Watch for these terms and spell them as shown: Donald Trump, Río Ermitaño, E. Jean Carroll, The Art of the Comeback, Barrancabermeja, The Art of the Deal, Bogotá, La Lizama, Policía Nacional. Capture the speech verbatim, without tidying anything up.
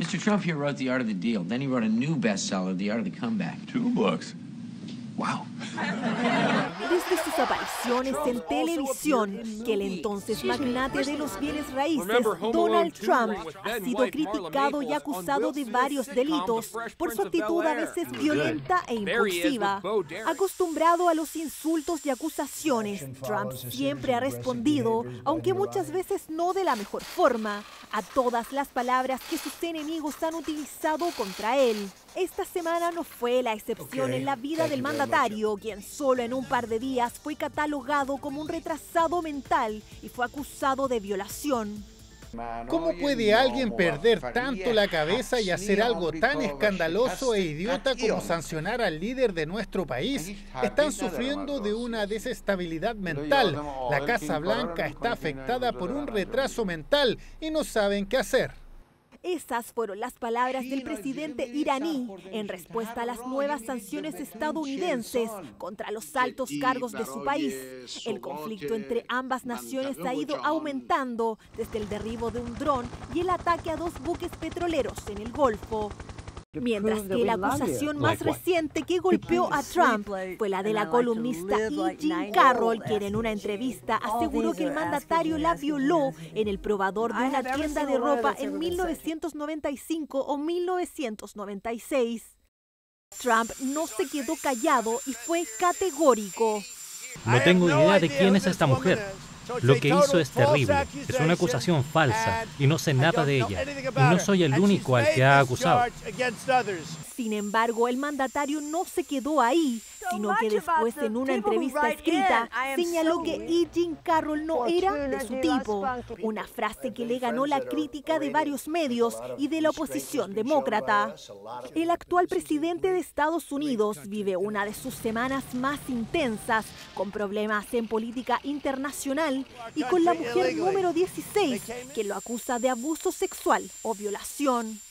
Mister Trump here wrote The Art of the Deal. Then he wrote a new bestseller, The Art of the Comeback. Two books. Wow. Desde sus apariciones en televisión, que el entonces magnate de los bienes raíces, Donald Trump, ha sido criticado y acusado de varios delitos por su actitud a veces violenta e impulsiva. Acostumbrado a los insultos y acusaciones, Trump siempre ha respondido, aunque muchas veces no de la mejor forma, a todas las palabras que sus enemigos han utilizado contra él. Esta semana no fue la excepción en la vida del mandatario, quien solo en un par de días fue catalogado como un retrasado mental y fue acusado de violación. ¿Cómo puede alguien perder tanto la cabeza y hacer algo tan escandaloso e idiota como sancionar al líder de nuestro país? Están sufriendo de una desestabilidad mental. La Casa Blanca está afectada por un retraso mental y no saben qué hacer. Esas fueron las palabras del presidente iraní en respuesta a las nuevas sanciones estadounidenses contra los altos cargos de su país. El conflicto entre ambas naciones ha ido aumentando desde el derribo de un dron y el ataque a dos buques petroleros en el Golfo. Mientras que la acusación más reciente que golpeó a Trump fue la de la columnista E. Jean Carroll, quien en una entrevista aseguró que el mandatario la violó en el probador de una tienda de ropa en mil novecientos noventa y cinco o mil novecientos noventa y seis. Trump no se quedó callado y fue categórico. No tengo idea de quién es esta mujer. Lo que hizo es terrible, es una acusación falsa y no sé nada de ella. Y no soy el único al que ha acusado. Sin embargo, el mandatario no se quedó ahí, sino que después en una entrevista escrita señaló que E. Jean Carroll no era de su tipo, una frase que le ganó la crítica de varios medios y de la oposición demócrata. El actual presidente de Estados Unidos vive una de sus semanas más intensas, con problemas en política internacional y con la mujer número dieciséis, que lo acusa de abuso sexual o violación.